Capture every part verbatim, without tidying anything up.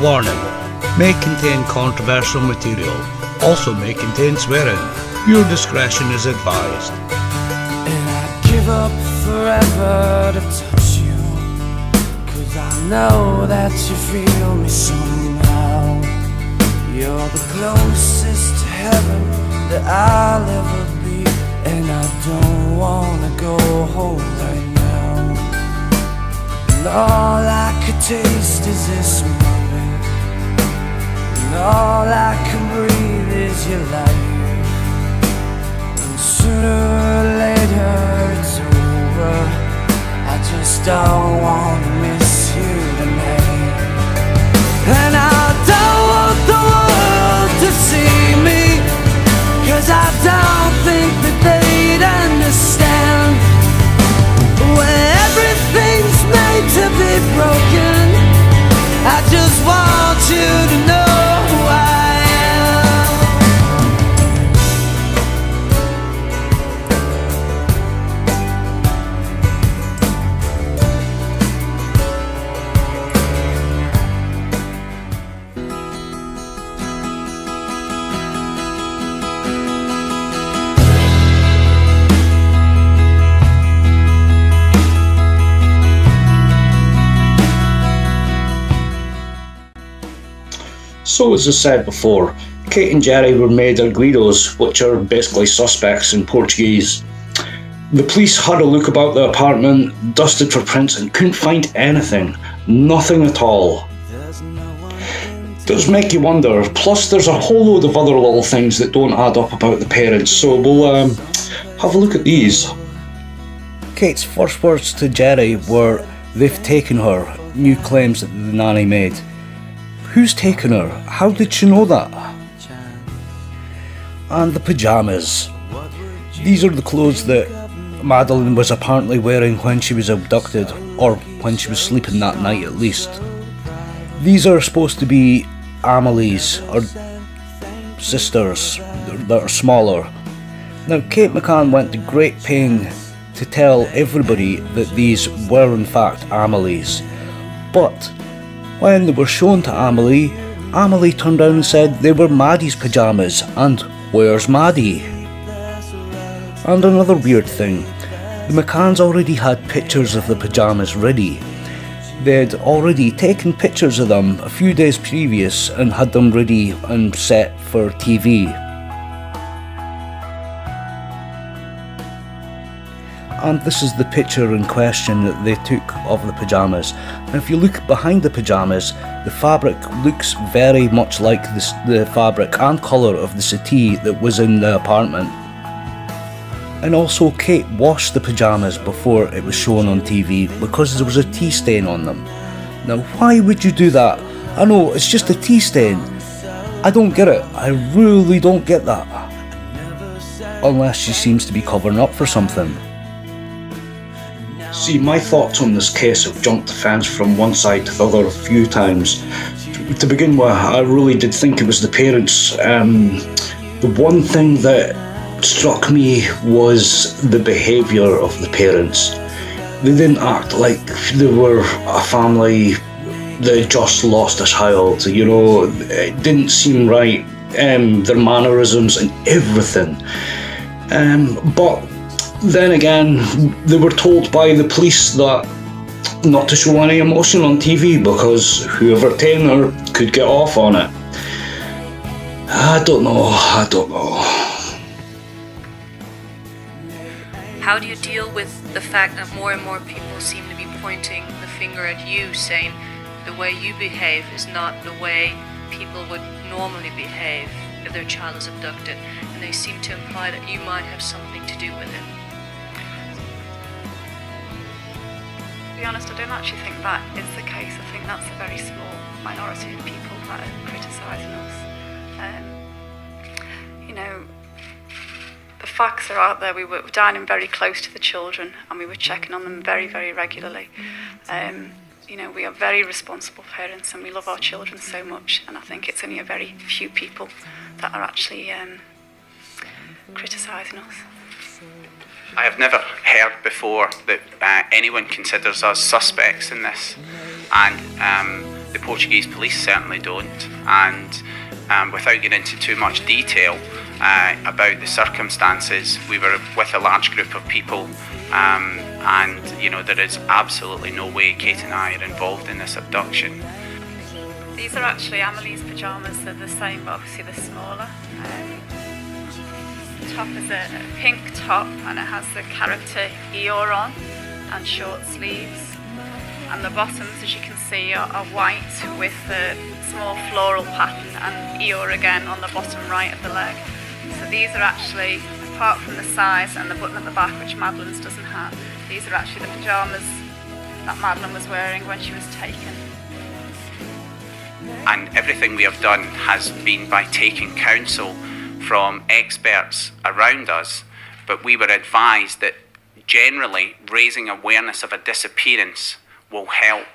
Warning, may contain controversial material, also may contain swearing. Your discretion is advised. And I'd give up forever to touch you, cause I know that you feel me somehow. You're the closest to heaven that I'll ever be, and I don't wanna go home right now. And all I could taste is this moment, and all I can breathe is your life. And sooner or later it's over, I just don't wanna miss you tonight. And I don't want the world to see me, cause I don't think that they'd understand when everything's made to be broken. I just want you to know who I am. So as I said before, Kate and Gerry were made arguidos, which are basically suspects in Portuguese. The police had a look about the apartment, dusted for prints and couldn't find anything. Nothing at all. It does make you wonder, plus there's a whole load of other little things that don't add up about the parents, so we'll um, have a look at these. Kate's first words to Gerry were, "They've taken her," new claims that the nanny made. Who's taken her? How did she know that? And the pyjamas. These are the clothes that Madeleine was apparently wearing when she was abducted, or when she was sleeping that night at least. These are supposed to be Amelie's, or sisters that are smaller. Now Kate McCann went to great pain to tell everybody that these were in fact Amelie's, but when they were shown to Amelie, Amelie turned around and said they were Maddie's pyjamas, and where's Maddie? And another weird thing, the McCanns already had pictures of the pyjamas ready. They'd already taken pictures of them a few days previous and had them ready and set for T V. And this is the picture in question that they took of the pyjamas. Now if you look behind the pyjamas, the fabric looks very much like the, the fabric and colour of the settee that was in the apartment. And also Kate washed the pyjamas before it was shown on T V because there was a tea stain on them. Now why would you do that? I know, it's just a tea stain. I don't get it. I really don't get that. Unless she seems to be covering up for something. See, my thoughts on this case have jumped the fence from one side to the other a few times. To begin with, I really did think it was the parents. Um, the one thing that struck me was the behaviour of the parents. They didn't act like they were a family that just lost a child, you know, it didn't seem right, um, their mannerisms and everything. Um, but then again, they were told by the police that not to show any emotion on T V because whoever tamed her could get off on it. I don't know, I don't know. How do you deal with the fact that more and more people seem to be pointing the finger at you, saying the way you behave is not the way people would normally behave if their child is abducted, and they seem to imply that you might have something to do with it? To be honest, I don't actually think that is the case. I think that's a very small minority of people that are criticising us. Um, you know, the facts are out there. We were dining very close to the children and we were checking on them very, very regularly. Um, you know, we are very responsible parents and we love our children so much, and I think it's only a very few people that are actually um, criticising us. I have never heard before that uh, anyone considers us suspects in this, and um, the Portuguese police certainly don't, and um, without getting into too much detail uh, about the circumstances, we were with a large group of people, um, and you know, there is absolutely no way Kate and I are involved in this abduction. These are actually Amelie's pyjamas, they're the same but obviously they're smaller. The top is a pink top and it has the character Eeyore on and short sleeves. And the bottoms, as you can see, are, are white with a small floral pattern and Eeyore again on the bottom right of the leg. So these are actually, apart from the size and the button at the back which Madeleine's doesn't have, these are actually the pyjamas that Madeleine was wearing when she was taken. And everything we have done has been by taking counsel from experts around us, but we were advised that generally raising awareness of a disappearance will help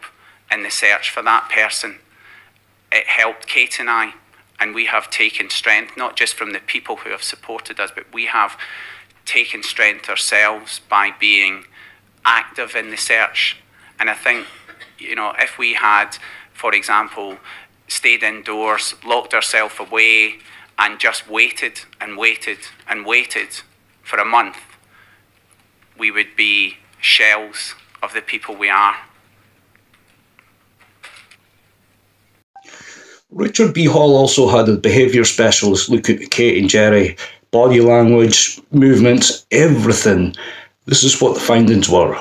in the search for that person. It helped Kate and I, and we have taken strength, not just from the people who have supported us, but we have taken strength ourselves by being active in the search. And I think, you know, if we had, for example, stayed indoors, locked ourselves away, and just waited and waited and waited for a month, we would be shells of the people we are. Richard B Hall also had a behaviour specialist look at Kate and Gerry, body language, movements, everything. This is what the findings were.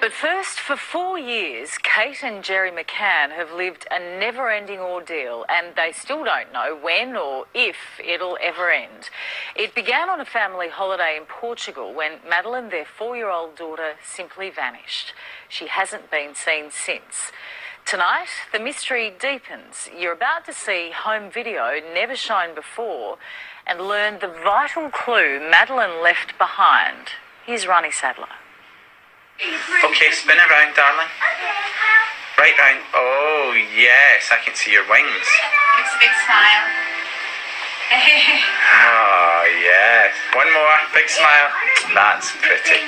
But first, for four years, Kate and Gerry McCann have lived a never-ending ordeal, and they still don't know when or if it'll ever end. It began on a family holiday in Portugal when Madeleine, their four-year-old daughter, simply vanished. She hasn't been seen since. Tonight, the mystery deepens. You're about to see home video never shown before and learn the vital clue Madeleine left behind. Here's Ronnie Sadler. Okay, spin around, darling. Right round. Oh, yes, I can see your wings. It's a big smile. Oh, yes. One more, big smile. That's pretty.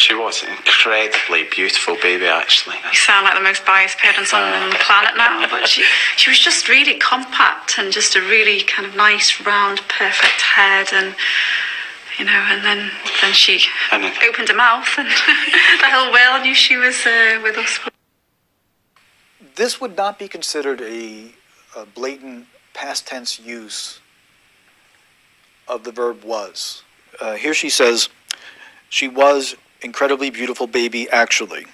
She was an incredibly beautiful baby, actually. You sound like the most biased parents on uh, the planet now, but she, she was just really compact and just a really kind of nice, round, perfect head and... You know, and then, then she and then, opened her mouth and the whole world knew she was uh, with us. This would not be considered a, a blatant past tense use of the verb was. Uh, here she says, she was incredibly beautiful baby, actually.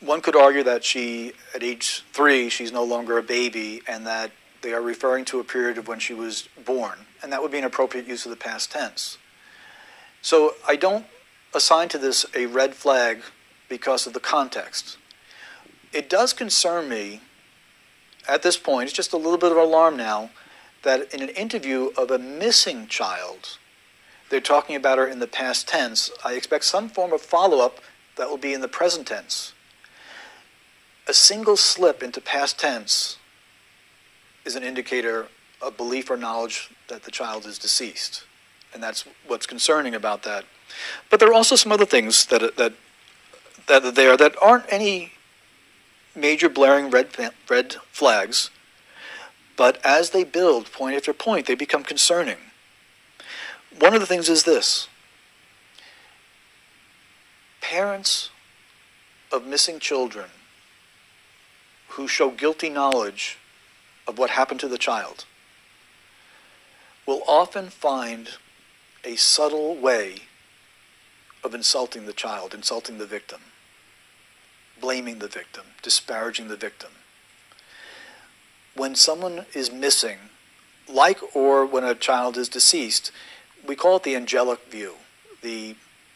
One could argue that she, at age three, she's no longer a baby and that they are referring to a period of when she was born, and that would be an appropriate use of the past tense. So I don't assign to this a red flag because of the context. It does concern me at this point, it's just a little bit of alarm now, that in an interview of a missing child, they're talking about her in the past tense. I expect some form of follow-up that will be in the present tense. A single slip into past tense is an indicator of belief or knowledge that the child is deceased. And that's what's concerning about that. But there are also some other things that, that, that are there that aren't any major blaring red, red flags, but as they build point after point, they become concerning. One of the things is this. Parents of missing children who show guilty knowledge of what happened to the child will often find a subtle way of insulting the child, insulting the victim, blaming the victim, disparaging the victim. When someone is missing, like or when a child is deceased, we call it the angelic view. The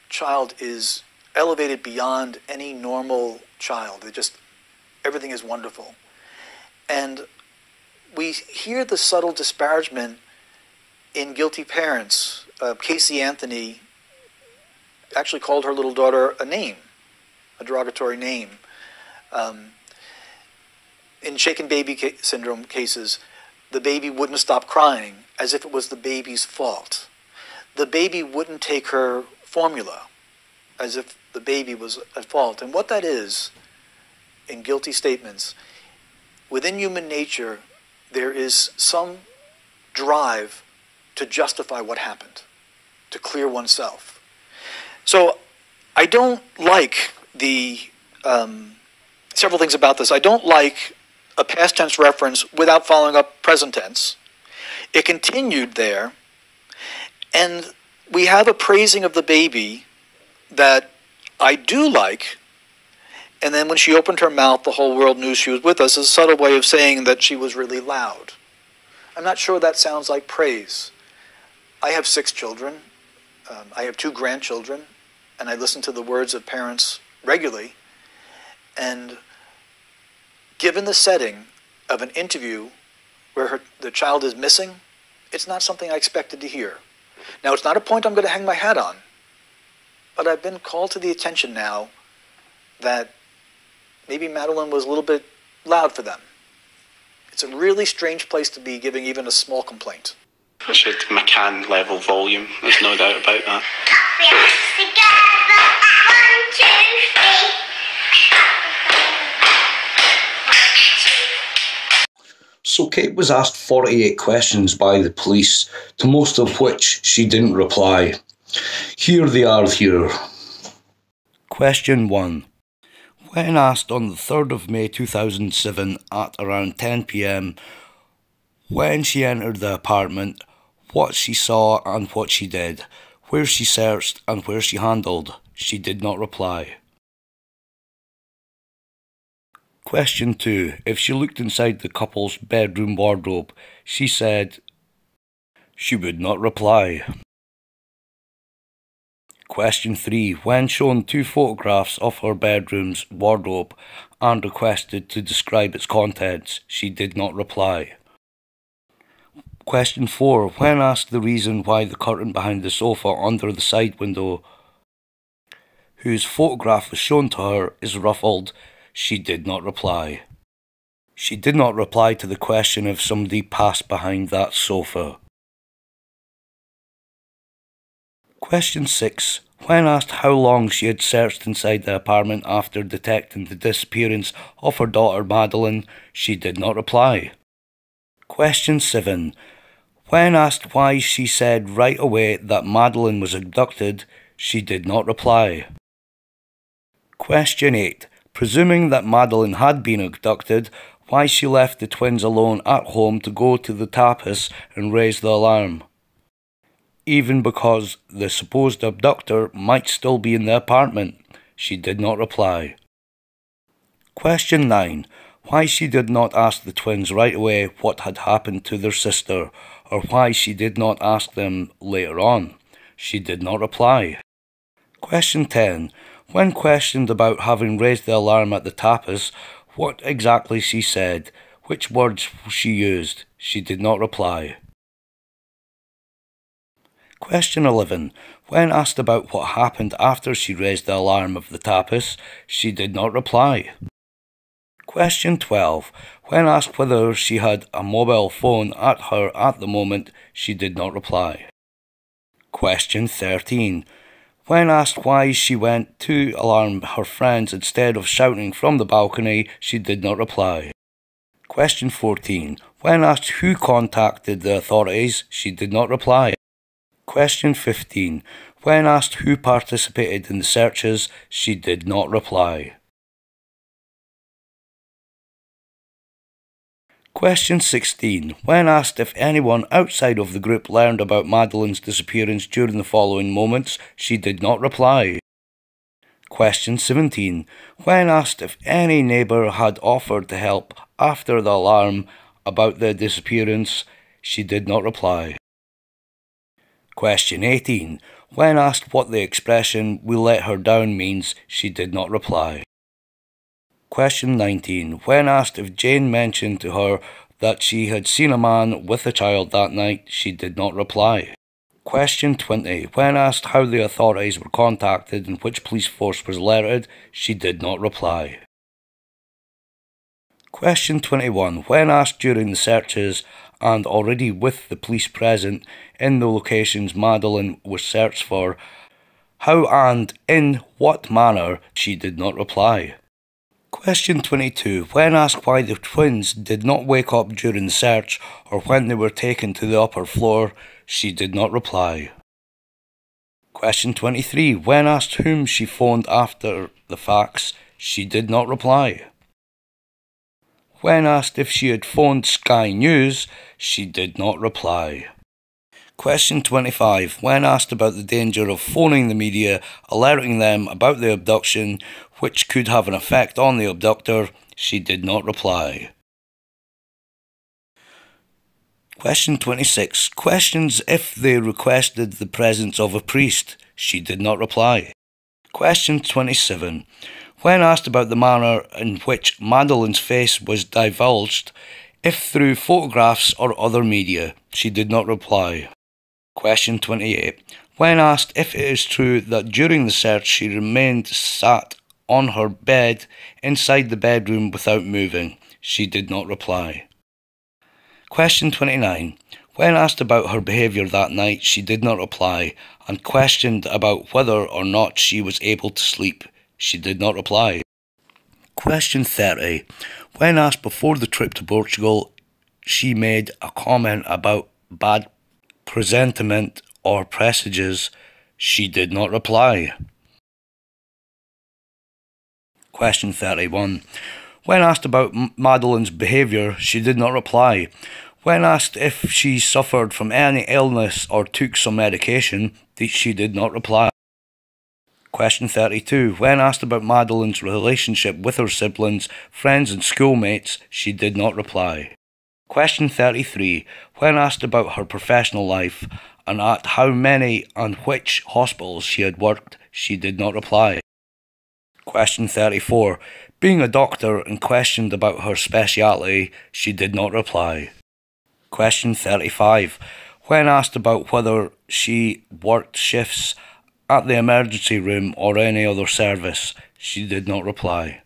child is elevated beyond any normal child. It just, everything is wonderful. And we hear the subtle disparagement in guilty parents. Uh, Casey Anthony actually called her little daughter a name, a derogatory name. Um, in shaken baby ca- syndrome cases, the baby wouldn't stop crying as if it was the baby's fault. The baby wouldn't take her formula as if the baby was at fault. And what that is, and guilty statements, within human nature, there is some drive to justify what happened, to clear oneself. So I don't like the, um, several things about this. I don't like a past tense reference without following up present tense. It continued there, and we have a praising of the baby that I do like, and then when she opened her mouth, the whole world knew she was with us, is a subtle way of saying that she was really loud. I'm not sure that sounds like praise. I have six children. Um, I have two grandchildren, and I listen to the words of parents regularly. And given the setting of an interview where her, the child is missing, it's not something I expected to hear. Now, it's not a point I'm going to hang my hat on, but I've been called to the attention now that maybe Madeleine was a little bit loud for them. It's a really strange place to be giving even a small complaint. Richard McCann level volume, there's no doubt about that. So Kate was asked forty-eight questions by the police, to most of which she didn't reply. Here they are here. Question one. When asked on the third of May two thousand seven at around ten p m when she entered the apartment, what she saw and what she did, where she searched and where she handled, she did not reply. Question two. If she looked inside the couple's bedroom wardrobe, she said she would not reply. Question three. When shown two photographs of her bedroom's wardrobe and requested to describe its contents, she did not reply. Question four. When asked the reason why the curtain behind the sofa under the side window, whose photograph was shown to her, is ruffled, she did not reply. She did not reply to the question if somebody passed behind that sofa. Question six. When asked how long she had searched inside the apartment after detecting the disappearance of her daughter Madeleine, she did not reply. Question seven. When asked why she said right away that Madeleine was abducted, she did not reply. Question eight. Presuming that Madeleine had been abducted, why she left the twins alone at home to go to the tapas and raise the alarm, even because the supposed abductor might still be in the apartment, she did not reply. Question nine. Why she did not ask the twins right away what had happened to their sister, or why she did not ask them later on, she did not reply. Question ten. When questioned about having raised the alarm at the tapas, what exactly she said, which words she used, she did not reply. Question eleven. When asked about what happened after she raised the alarm of the tapas, she did not reply. Question twelve. When asked whether she had a mobile phone at her at the moment, she did not reply. Question thirteen. When asked why she went to alarm her friends instead of shouting from the balcony, she did not reply. Question fourteen. When asked who contacted the authorities, she did not reply. Question fifteen. When asked who participated in the searches, she did not reply. Question sixteen. When asked if anyone outside of the group learned about Madeleine's disappearance during the following moments, she did not reply. Question seventeen. When asked if any neighbour had offered to help after the alarm about their disappearance, she did not reply. Question eighteen. When asked what the expression, "we let her down" means, she did not reply. Question nineteen. When asked if Jane mentioned to her that she had seen a man with a child that night, she did not reply. Question twenty. When asked how the authorities were contacted and which police force was alerted, she did not reply. Question twenty-one. When asked during the searches, and already with the police present in the locations Madeleine was searched for, how and in what manner, she did not reply. Question twenty-two. When asked why the twins did not wake up during the search or when they were taken to the upper floor, she did not reply. Question twenty-three. When asked whom she phoned after the fax, she did not reply. When asked if she had phoned Sky News, she did not reply. Question twenty-five. When asked about the danger of phoning the media, alerting them about the abduction, which could have an effect on the abductor, she did not reply. Question twenty-six. Questions if they requested the presence of a priest, she did not reply. Question twenty-seven. When asked about the manner in which Madeleine's face was divulged, if through photographs or other media, she did not reply. Question twenty-eight. When asked if it is true that during the search she remained sat on her bed inside the bedroom without moving, she did not reply. Question twenty-nine. When asked about her behaviour that night, she did not reply, and questioned about whether or not she was able to sleep, she did not reply. Question thirty. When asked before the trip to Portugal, she made a comment about bad presentiment or presages. She did not reply. Question thirty-one. When asked about Madeleine's behaviour, she did not reply. When asked if she suffered from any illness or took some medication, she did not reply. Question thirty-two. When asked about Madeleine's relationship with her siblings, friends and schoolmates, she did not reply. Question thirty-three. When asked about her professional life and at how many and which hospitals she had worked, she did not reply. Question thirty-four. Being a doctor and questioned about her speciality, she did not reply. Question thirty-five. When asked about whether she worked shifts at the emergency room or any other service, she did not reply.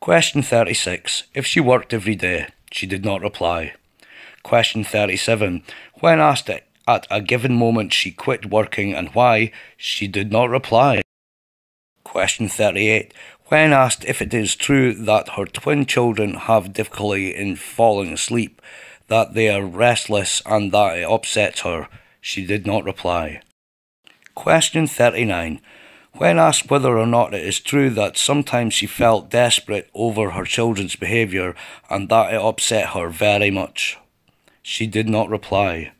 Question thirty-six. If she worked every day, she did not reply. Question thirty-seven. When asked at a given moment she quit working and why, she did not reply. Question thirty-eight. When asked if it is true that her twin children have difficulty in falling asleep, that they are restless and that it upsets her, she did not reply. Question thirty-nine. When asked whether or not it is true that sometimes she felt desperate over her children's behaviour and that it upset her very much, she did not reply.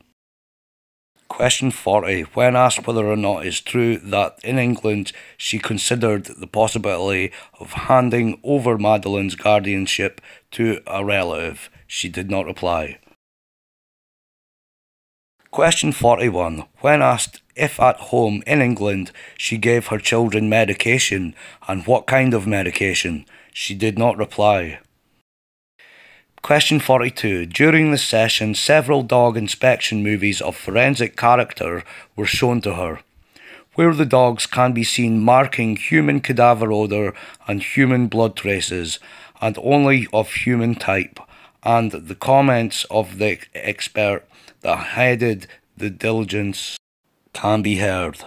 Question forty. When asked whether or not it is true that in England she considered the possibility of handing over Madeleine's guardianship to a relative, she did not reply. Question forty-one. When asked if at home in England she gave her children medication and what kind of medication, she did not reply. Question forty-two. During the session, several dog inspection movies of forensic character were shown to her, where the dogs can be seen marking human cadaver odour and human blood traces, and only of human type, and the comments of the expert that headed the diligence can be heard.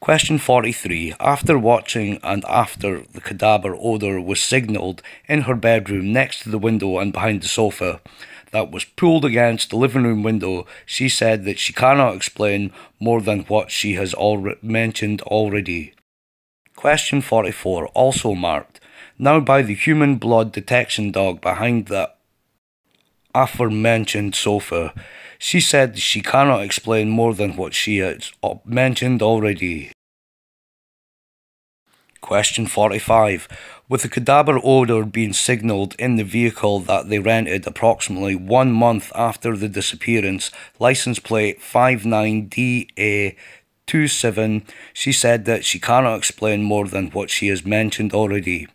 Question forty-three. After watching and after the cadaver odour was signalled in her bedroom next to the window and behind the sofa that was pulled against the living room window, she said that she cannot explain more than what she has al- mentioned already. Question forty-four. Also marked now by the human blood detection dog behind the aforementioned sofa, she said she cannot explain more than what she has mentioned already. Question forty-five. With the cadaver odour being signalled in the vehicle that they rented approximately one month after the disappearance, licence plate five nine D A two seven, she said that she cannot explain more than what she has mentioned already.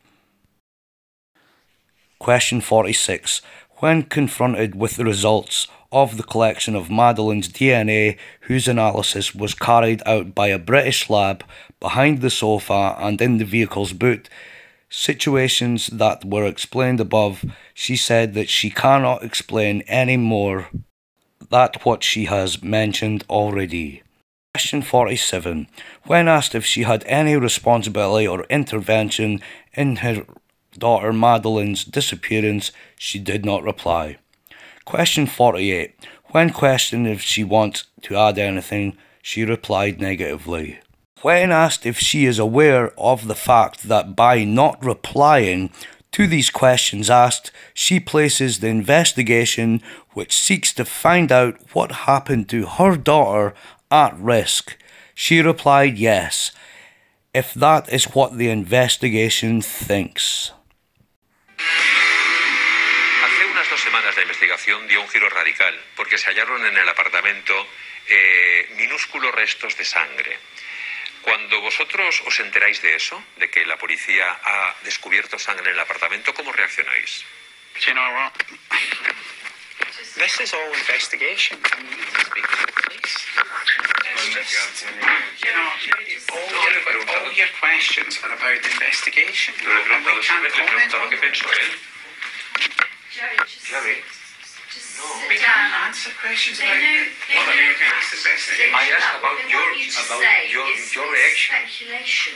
Question forty-six. When confronted with the results of the collection of Madeleine's D N A, whose analysis was carried out by a British lab behind the sofa and in the vehicle's boot, situations that were explained above, she said that she cannot explain any more than what she has mentioned already. Question forty-seven. When asked if she had any responsibility or intervention in her daughter Madeleine's disappearance, she did not reply. Question forty-eight. When questioned if she wants to add anything, she replied negatively. When asked if she is aware of the fact that by not replying to these questions asked, she places the investigation, which seeks to find out what happened to her daughter, at risk, she replied yes, if that is what the investigation thinks. Hace unas dos semanas la investigación dio un giro radical porque se hallaron en el apartamento eh, minúsculos restos de sangre. Cuando vosotros os enteráis de eso, de que la policía ha descubierto sangre en el apartamento, ¿cómo reaccionáis? You know what? This is all investigation. I mean, you need to speak to the police. It's just, you know, all your, all your questions are about investigation. No, no, and we can't comment on them. Gerry, just, just no, sit we down. We can't answer questions about it. Well, I mean, that's the best thing. I asked about your, about your, your reaction. Speculation.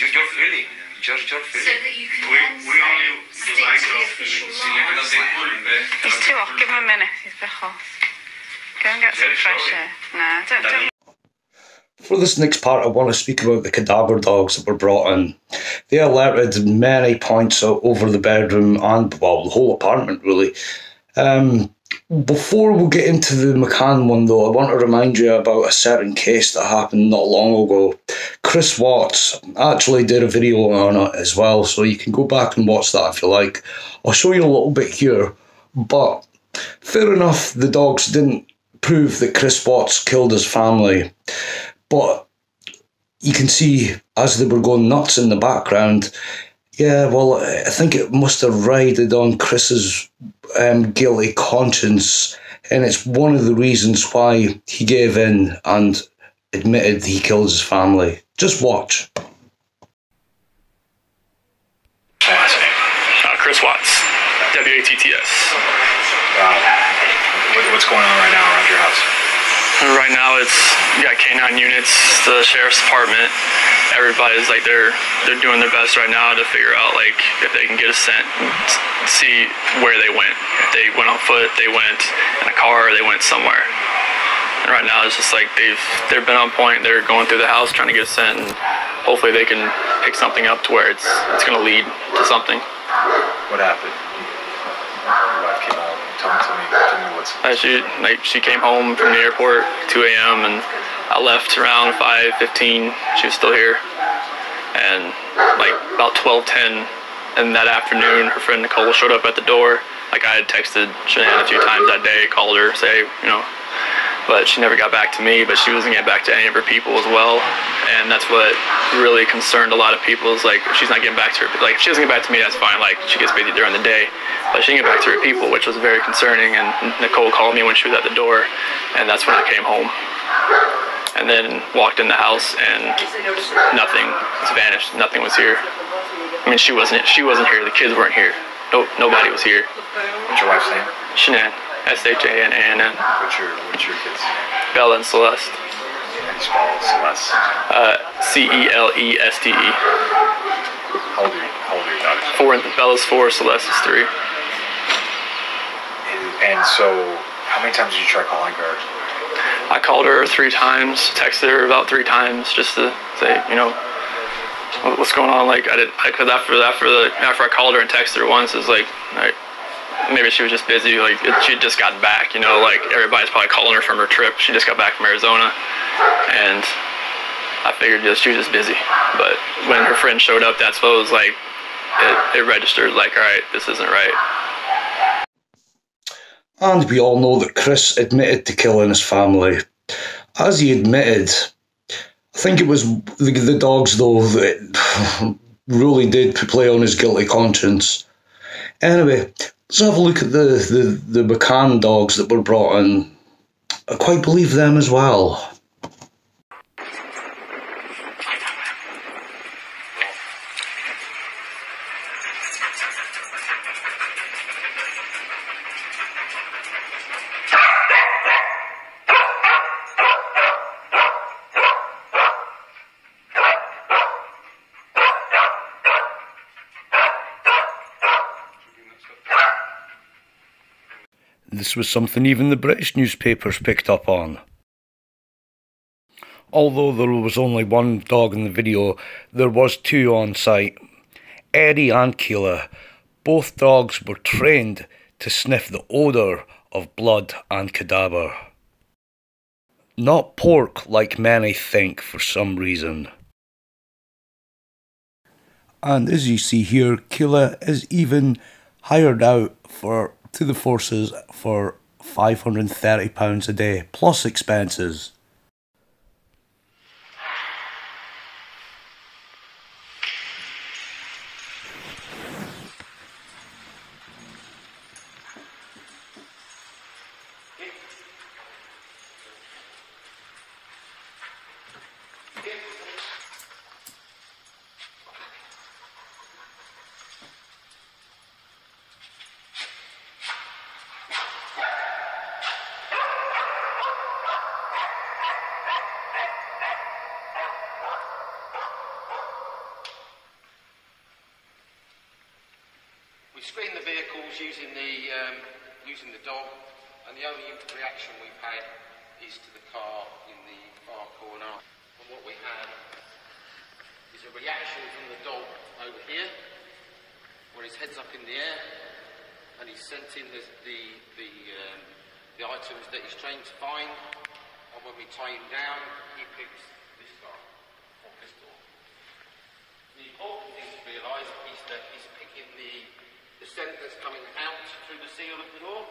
Your, your feeling. Your, your feeling. So that you can we, then we say, stick to the official lines. He's too off. Give him a minute. He's a bit off. Go and get some fresh air. Nah, don't, don't. For this next part, I want to speak about the cadaver dogs that were brought in. They alerted many points over the bedroom and, well, the whole apartment, really. Um, before we get into the McCann one, though, I want to remind you about a certain case that happened not long ago. Chris Watts actually did a video on it as well, so you can go back and watch that if you like. I'll show you a little bit here, but fair enough, the dogs didn't prove that Chris Watts killed his family, but you can see as they were going nuts in the background, yeah, well, I think it must have rided on Chris's um, guilty conscience, and it's one of the reasons why he gave in and admitted he killed his family. Just watch. Uh, Chris Watts, W A T T S. Wow. What's going on right now around your house? Right now, it's we got K nine units, the sheriff's department. Everybody's like they're they're doing their best right now to figure out like if they can get a scent, see where they went. If they went on foot, they went in a car, or they went somewhere. And right now, it's just like they've they've been on point. They're going through the house trying to get a scent, and hopefully they can pick something up to where it's it's going to lead to something. What happened? Uh, she, like, she came home from the airport at two A M and I left around five fifteen. She was still here. And like about twelve ten in that afternoon, her friend Nicole showed up at the door. Like I had texted Shanann a few times that day, called her, say, you know, but she never got back to me, but she wasn't getting back to any of her people as well. And that's what really concerned a lot of people is like, if she's not getting back to her, like if she doesn't get back to me, that's fine. Like she gets busy during the day. But she didn't get back to her people, which was very concerning, and Nicole called me when she was at the door, and that's when I came home. And then walked in the house, and nothing was vanished. Nothing was here. I mean, she wasn't she wasn't here. The kids weren't here. No, nobody was here. What's your wife's name? Shanann. S H A N A N N. What's your, what's your kids' name? Bella and Celeste. How do you spell Celeste? Uh, C E L E S T E. How old are you? How old are your daughters? Four, Bella's four, Celeste is three. And so, how many times did you try calling her? I called her three times, texted her about three times, just to say, you know, what's going on? Like I did, because after after the after I called her and texted her once, it's like, like maybe she was just busy. Like she just got back, you know, like everybody's probably calling her from her trip. She just got back from Arizona, and I figured just she was just busy. But when her friend showed up, that's what it was like. It, it registered like, all right, this isn't right. And we all know that Chris admitted to killing his family. As he admitted, I think it was the, the dogs, though, that really did play on his guilty conscience. Anyway, let's have a look at the, the, the McCann dogs that were brought in. I quite believe them as well. This was something even the British newspapers picked up on. Although there was only one dog in the video, there was two on site. Eddie and Keela, both dogs were trained to sniff the odour of blood and cadaver. Not pork like many think for some reason. And as you see here, Keela is even hired out for to the forces for five hundred and thirty pounds a day, plus expenses. We screened the vehicles using the, um, using the dog, and the only reaction we've had is to the car in the far corner. And what we have is a reaction from the dog over here, where his head's up in the air, and he's scenting the, the, the, um, the items that he's trained to find, and when we tie him down, he picks this guy, or pistol. The important thing to realise is that he's picking the The scent that's coming out through the seal of the door.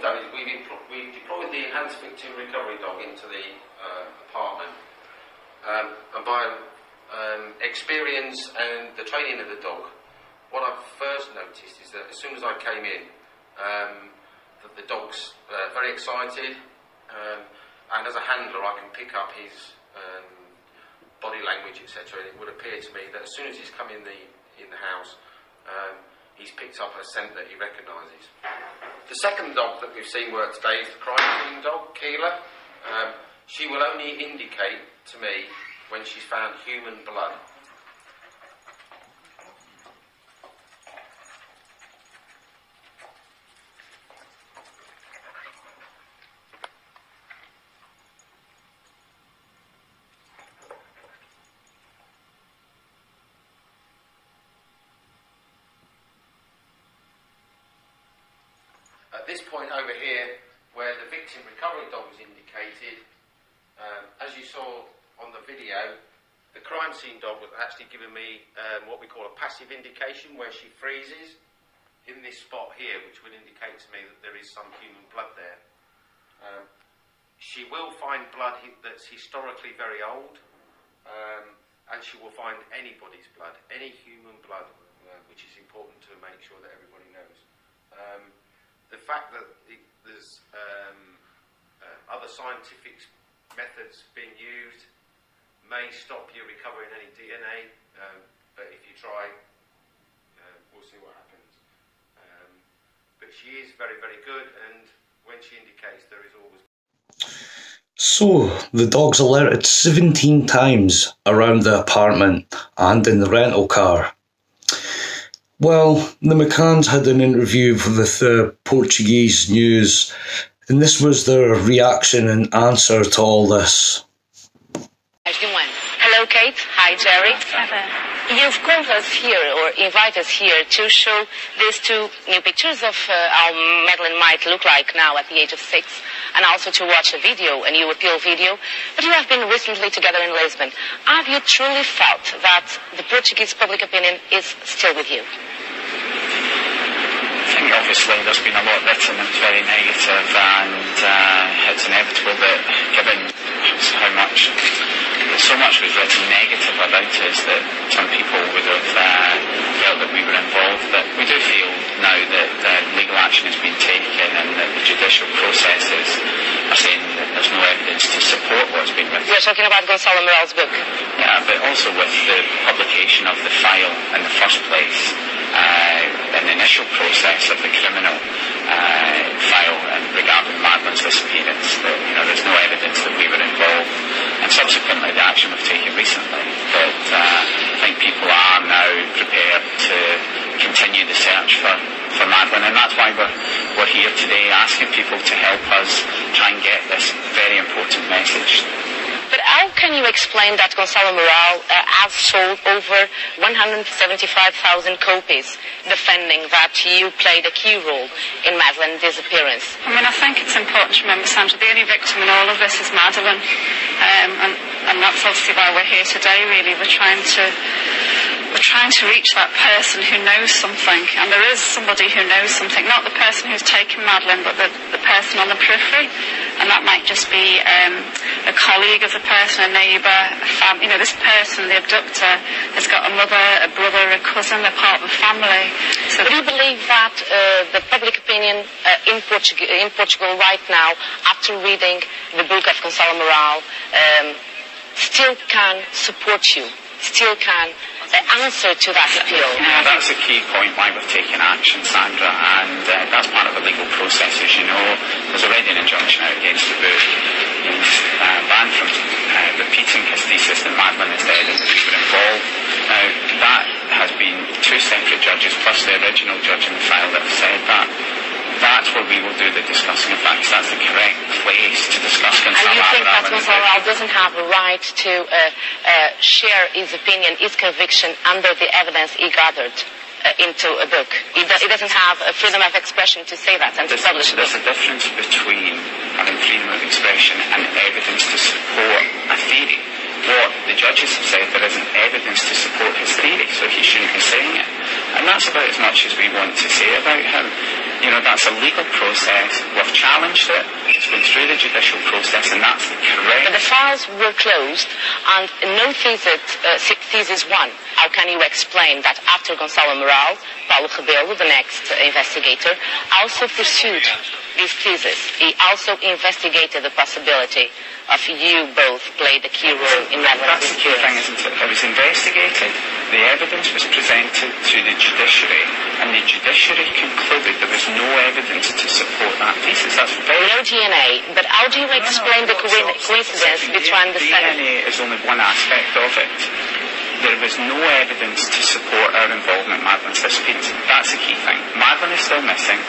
Done is we've, we've deployed the enhanced victim recovery dog into the uh, apartment, um, and by um, experience and the training of the dog, what I've first noticed is that as soon as I came in, um, that the dog's uh, very excited, um, and as a handler I can pick up his um, body language, et cetera, and it would appear to me that as soon as he's come in the, in the house, um, he's picked up a scent that he recognises. The second dog that we've seen work today is the crime-scene dog, Keela. Um, she will only indicate to me when she's found human blood. At this point over here, where the victim recovery dog was indicated, um, as you saw on the video, the crime scene dog was actually giving me um, what we call a passive indication, where she freezes in this spot here, which would indicate to me that there is some human blood there. Um, she will find blood that's historically very old, um, and she will find anybody's blood, any human blood, uh, which is important to make sure that everybody knows. Um, the fact that it, there's um, uh, other scientific methods being used may stop you recovering any D N A, um, but if you try, uh, we'll see what happens. Um, but she is very, very good, and when she indicates, there is always... So, the dog's alerted seventeen times around the apartment and in the rental car. Well, the McCanns had an interview with the Portuguese news, and this was their reaction and answer to all this. Hello, Kate. Hi, Gerry. You've called us here or invited us here to show these two new pictures of uh, how Madeleine might look like now at the age of six, and also to watch a video, a new appeal video. But you have been recently together in Lisbon. Have you truly felt that the Portuguese public opinion is still with you? I think obviously there's been a lot written and it's very negative, and uh, it's inevitable that given how much so much was written negative about us that some people would have uh, felt that we were involved. That we do feel now that uh, legal action has been taken and that the judicial processes are saying that there's no evidence to support what's been written. You're talking about Gonzalo Morales' book. Yeah, but also with the publication of the file in the first place, uh, in the initial process of the criminal uh, file and regarding Madeline's disappearance, that you know there's no evidence that we were involved. And subsequently the action we've taken recently, but uh, I think people are now prepared to continue the search for, for Madeleine, and that's why we're, we're here today asking people to help us try and get this very important message. But how can you explain that Gonzalo Amaral uh, has sold over one hundred seventy-five thousand copies, defending that you played a key role in Madeline's disappearance? I mean, I think it's important to remember, Sandra, the only victim in all of this is Madeleine, um, and, and that's obviously why we're here today, really. We're trying to, we're trying to reach that person who knows something, and there is somebody who knows something, not the person who's taken Madeleine, but the, the person on the periphery, and that might just be um, a colleague of the person, a neighbour, a family. You know, this person, the abductor, has got a mother, a brother, a cousin, a part of a family. So do you believe that uh, the public opinion uh, in, Portu in Portugal right now, after reading the book of Gonçalo Amaral, um, still can support you, still can uh, answer to that appeal? Yeah, that's a key point why we've taken action, Sandra, and uh, that's part of the legal process. As you know, there's already an injunction out against the book. He's uh, banned from uh, repeating his thesis that Madeleine is dead and that we were involved. Now, that has been two separate judges, plus the original judge in the file that said that. That's where we will do the discussing of facts. That's the correct place to discuss Gonzalo Amaral. And you think that Gonzalo doesn't have a right to uh, uh, share his opinion, his conviction, under the evidence he gathered? Uh, into a book. He, do, he doesn't have a freedom of expression to say that and to publish it. There's a difference between having freedom of expression and evidence to support a theory. What the judges have said, there isn't evidence to support his theory, so he shouldn't be saying it. And that's about as much as we want to say about him. You know, that's a legal process. We've challenged it. It's been through the judicial process, and that's the correct... But the files were closed, and no thesis, uh, thesis one. How can you explain that after Gonzalo Amaral, Paulo Gebel, the next investigator, also pursued this thesis? He also investigated the possibility of you both played a key role in that. That's the key thing, isn't it? It was investigated, the evidence was presented to the judiciary, and the judiciary concluded there was no evidence to support that thesis. That's very... No D N A, but how do you explain no, no, the co coincidence between the... D N A is only one aspect of it. There was no evidence to support our involvement in Madeline's disappearance. That's the key thing. Madeleine is still missing.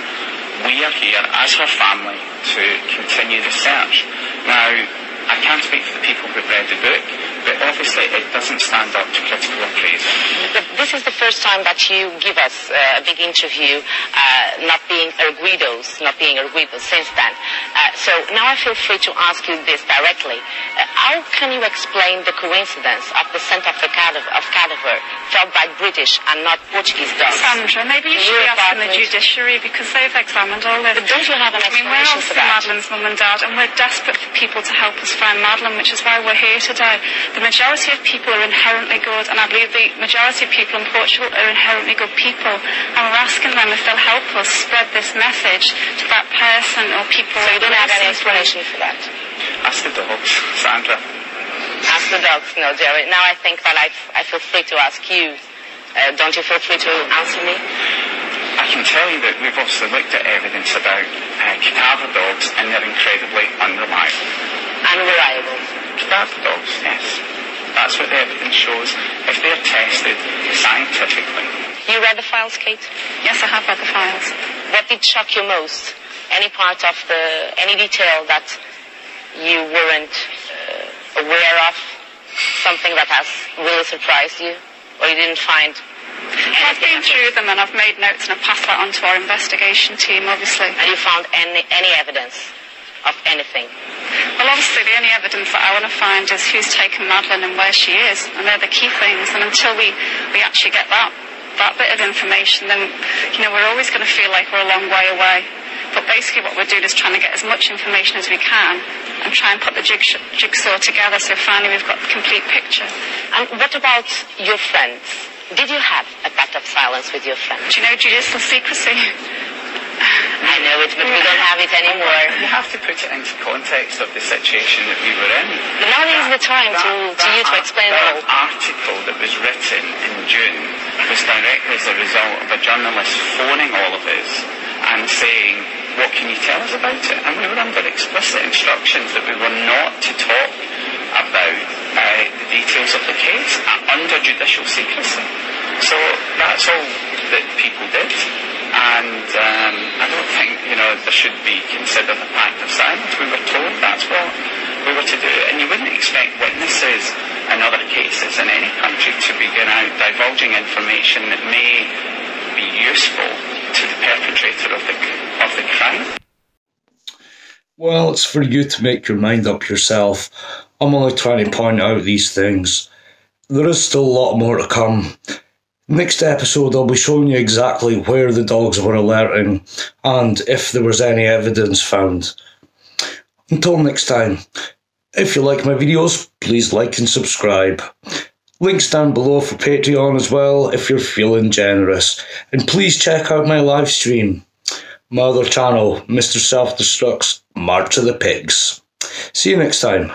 We are here as her family to continue the search. Now... I can't speak for the people who've read the book, but obviously it doesn't stand up to critical appraisal. But this this is the first time that you give us uh, a big interview, uh, not being arguidos, not being arguidos since then. Uh, so now I feel free to ask you this directly. Uh, how can you explain the coincidence of the scent of the cadaver, of cadaver felt by British and not Portuguese dogs? Sandra, maybe you should be asking the judiciary, because they've examined all this. But don't you have an explanation? I mean, we're also Madeleine's mum and dad, and we're desperate for people to help us find Madeleine, which is why we're here today. The majority of people are inherently good, and I believe the majority of people in Portugal are inherently good people, and we're asking them if they'll help us spread this message to that person or people. So you don't have any explanation for that? Ask the dogs, Sandra. Ask the dogs, no, Gerry. Now I think that I, I feel free to ask you. Uh, don't you feel free to answer me? I can tell you that we've also looked at evidence about uh, cadaver dogs, and they're incredibly unreliable. Unreliable? Cadaver dogs, yes. That's what the evidence shows, if they're tested scientifically. You read the files, Kate? Yes, I have read the files. What did shock you most? Any part of the, any detail that you weren't uh, aware of? Something that has really surprised you? Or you didn't find anything? I've been through them and I've made notes and I've passed that on to our investigation team, obviously. And you found any, any evidence of anything? Well, obviously the only evidence that I want to find is who's taken Madeleine and where she is, and they're the key things, and until we, we actually get that, that bit of information, then, you know, we're always going to feel like we're a long way away. But basically what we're doing is trying to get as much information as we can and try and put the jigsaw together so finally we've got the complete picture. And what about your friends? Did you have a pact of silence with your friends? Do you know judicial secrecy? I know it, but we don't have it anymore. You have to put it into context of the situation that we were in. But now that, is the time that, to, that, to you to explain it all. The article that was written in June was directly as a result of a journalist phoning all of us and saying, what can you tell us about it? And we were under explicit instructions that we were not to talk about uh, the details of the case uh, under judicial secrecy. So that's all that people did. And um, I don't think, you know, there should be considered a pact of silence. We were told that's what we were to do. And you wouldn't expect witnesses in other cases in any country to be going out divulging information that may be useful to the perpetrator of the, of the crime. Well, it's for you to make your mind up yourself. I'm only trying to point out these things. There is still a lot more to come. Next episode, I'll be showing you exactly where the dogs were alerting and if there was any evidence found. Until next time, if you like my videos, please like and subscribe. Links down below for Patreon as well if you're feeling generous. And please check out my live stream, my other channel, Mister Self-Destruct's March of the Pigs. See you next time.